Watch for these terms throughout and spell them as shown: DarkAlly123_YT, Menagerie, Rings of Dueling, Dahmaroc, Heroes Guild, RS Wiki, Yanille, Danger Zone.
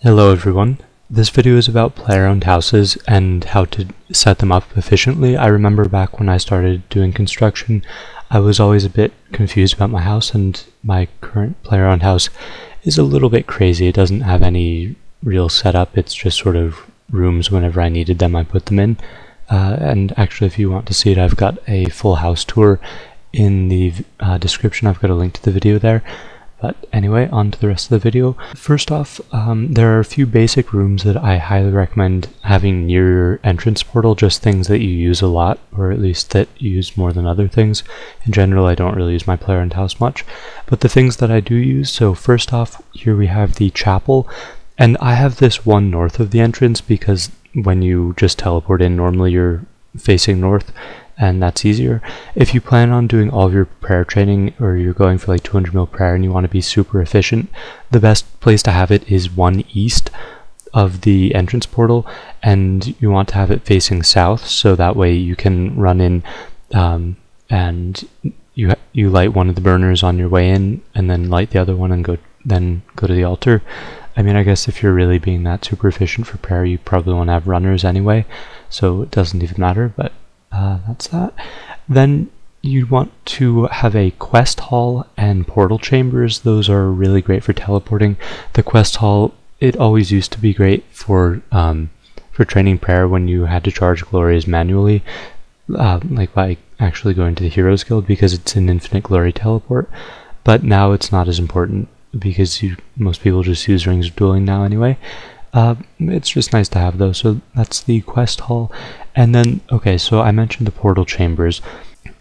Hello everyone, this video is about player-owned houses and how to set them up efficiently. I remember back when I started doing construction, I was always a bit confused about my house, and my current player-owned house is a little bit crazy. It doesn't have any real setup, it's just sort of rooms. Whenever I needed them I put them in, and actually if you want to see it, I've got a full house tour in the description. I've got a link to the video there. But anyway, on to the rest of the video. First off, there are a few basic rooms that I highly recommend having near your entrance portal, just things that you use a lot, or at least that you use more than other things. In general, I don't really use my player-owned house much, but the things that I do use, so first off, here we have the chapel, and I have this one north of the entrance because when you just teleport in, normally you're facing north, and that's easier. If you plan on doing all of your prayer training, or you're going for like 200 mil prayer and you want to be super efficient, the best place to have it is one east of the entrance portal, and you want to have it facing south, so that way you can run in and you light one of the burners on your way in, and then light the other one and then go to the altar. I mean, I guess if you're really being that super efficient for prayer, you probably won't have runners anyway, so it doesn't even matter, but that's that. Then you want to have a quest hall and portal chambers. Those are really great for teleporting. The quest hall, it always used to be great for training prayer when you had to charge glories manually, like by actually going to the Heroes Guild, because it's an infinite glory teleport, but now it's not as important because most people just use Rings of Dueling now anyway. It's just nice to have those, so that's the quest hall. And then, okay, so I mentioned the portal chambers,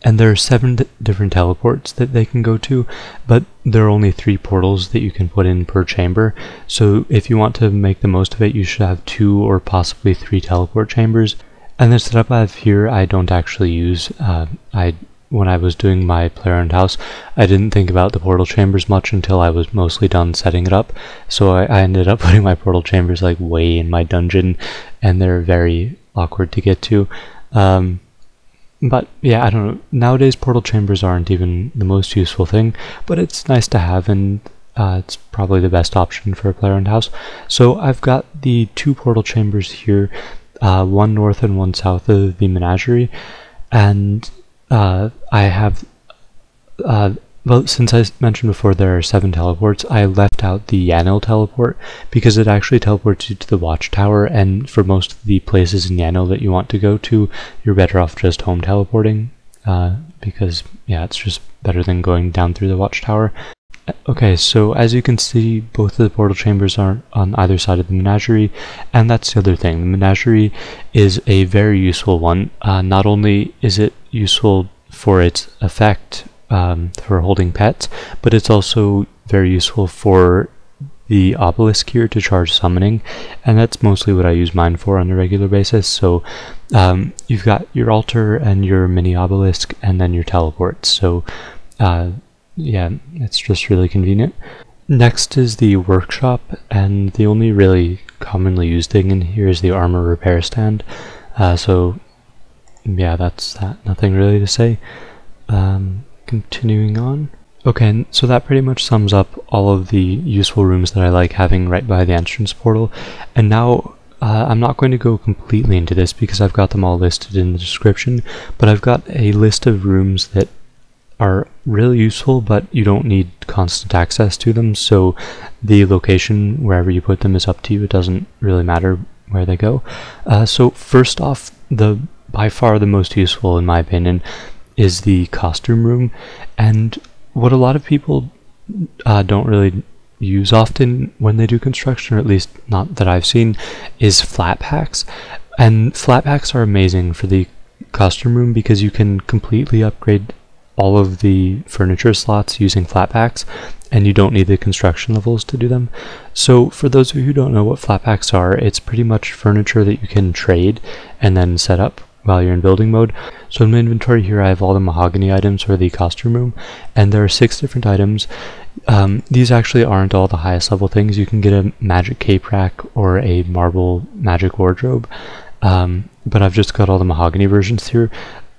and there are 7 different teleports that they can go to, but there are only 3 portals that you can put in per chamber, so if you want to make the most of it, you should have 2 or possibly 3 teleport chambers. And the setup I have here, I don't actually use. When I was doing my player-owned house, I didn't think about the portal chambers much until I was mostly done setting it up, so I ended up putting my portal chambers like way in my dungeon, and they're very awkward to get to. But yeah, I don't know, nowadays portal chambers aren't even the most useful thing, but it's nice to have, and it's probably the best option for a player-owned house. So I've got the 2 portal chambers here, one north and one south of the menagerie, and I have, well, since I mentioned before there are 7 teleports, I left out the Yanille teleport because it actually teleports you to the watchtower, and for most of the places in Yanille that you want to go to, you're better off just home teleporting, because, yeah, it's just better than going down through the watchtower. Okay, so as you can see, both of the portal chambers are on either side of the menagerie, and that's the other thing. The menagerie is a very useful one. Not only is it useful for its effect for holding pets, but it's also very useful for the obelisk here to charge summoning, and that's mostly what I use mine for on a regular basis. So you've got your altar and your mini obelisk, and then your teleports. So yeah, it's just really convenient. Next is the workshop, and the only really commonly used thing in here is the armor repair stand. So yeah, that's that. Nothing really to say. Continuing on. Okay, so that pretty much sums up all of the useful rooms that I like having right by the entrance portal. And now I'm not going to go completely into this because I've got them all listed in the description, but I've got a list of rooms that are really useful, but you don't need constant access to them, so the location, wherever you put them, is up to you. It doesn't really matter where they go. So first off, the by far the most useful in my opinion is the costume room, and what a lot of people don't really use often when they do construction, or at least not that I've seen, is flat packs. And flat packs are amazing for the costume room because you can completely upgrade all of the furniture slots using flat packs, and you don't need the construction levels to do them. So for those of you who don't know what flat packs are, it's pretty much furniture that you can trade and then set up while you're in building mode. So in my inventory here I have all the mahogany items for the costume room, and there are 6 different items. These actually aren't all the highest level things. You can get a magic cape rack or a marble magic wardrobe, but I've just got all the mahogany versions here,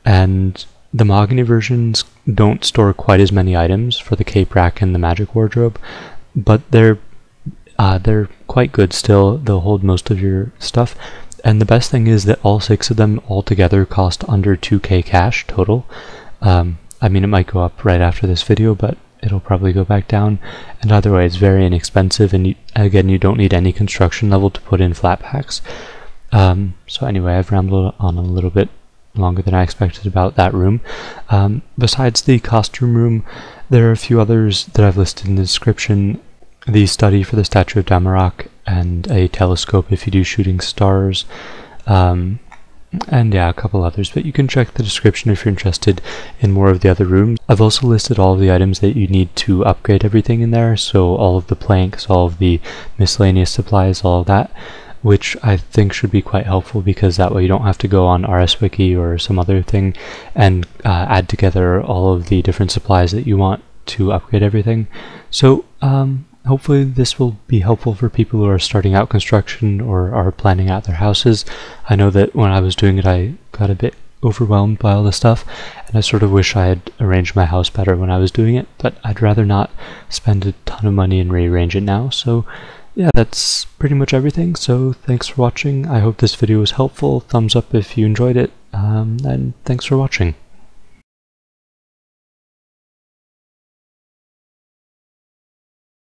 and the mahogany versions don't store quite as many items for the cape rack and the magic wardrobe, but they're They're quite good still, they'll hold most of your stuff, and the best thing is that all 6 of them altogether cost under 2k cash total. I mean, it might go up right after this video, but it'll probably go back down, and either way it's very inexpensive, and again, you don't need any construction level to put in flat packs. So anyway, I've rambled on a little bit longer than I expected about that room. Besides the costume room, there are a few others that I've listed in the description. The study for the statue of Dahmaroc, and a telescope if you do shooting stars, and yeah, a couple others, but you can check the description if you're interested in more of the other rooms. I've also listed all of the items that you need to upgrade everything in there, so all of the planks, all of the miscellaneous supplies, all of that, which I think should be quite helpful, because that way you don't have to go on RS Wiki or some other thing and add together all of the different supplies that you want to upgrade everything. So hopefully this will be helpful for people who are starting out construction or are planning out their houses. I know that when I was doing it, I got a bit overwhelmed by all the stuff, and I sort of wish I had arranged my house better when I was doing it, but I'd rather not spend a ton of money and rearrange it now. So yeah, that's pretty much everything. So thanks for watching. I hope this video was helpful. Thumbs up if you enjoyed it, and thanks for watching.